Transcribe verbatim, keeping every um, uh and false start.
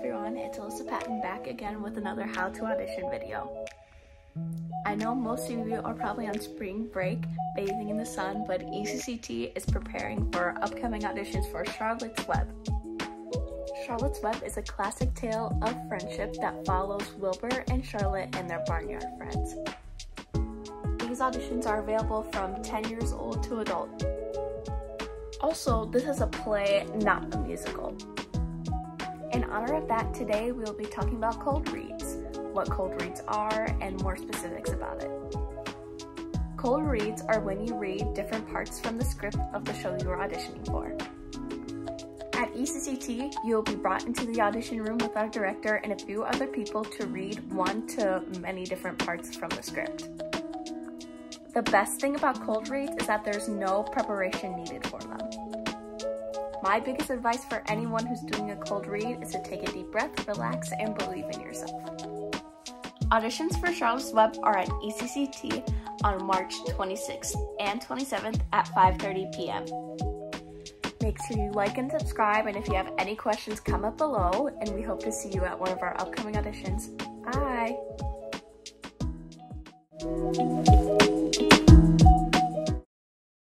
everyone, it's Alyssa Patton back again with another how to audition video. I know most of you are probably on spring break bathing in the sun, but E C C T is preparing for upcoming auditions for Charlotte's Web. Charlotte's Web is a classic tale of friendship that follows Wilbur and Charlotte and their barnyard friends. These auditions are available from ten years old to adult. Also, this is a play, not a musical. In honor of that, today we will be talking about cold reads, what cold reads are, and more specifics about it. Cold reads are when you read different parts from the script of the show you are auditioning for. At E C C T, you will be brought into the audition room with our director and a few other people to read one to many different parts from the script. The best thing about cold reads is that there's no preparation needed for them. My biggest advice for anyone who's doing a cold read is to take a deep breath, relax, and believe in yourself. Auditions for Charlotte's Web are at E C C T on March twenty-sixth and twenty-seventh at five thirty p m Make sure you like and subscribe, and if you have any questions, comment below, and we hope to see you at one of our upcoming auditions. Bye!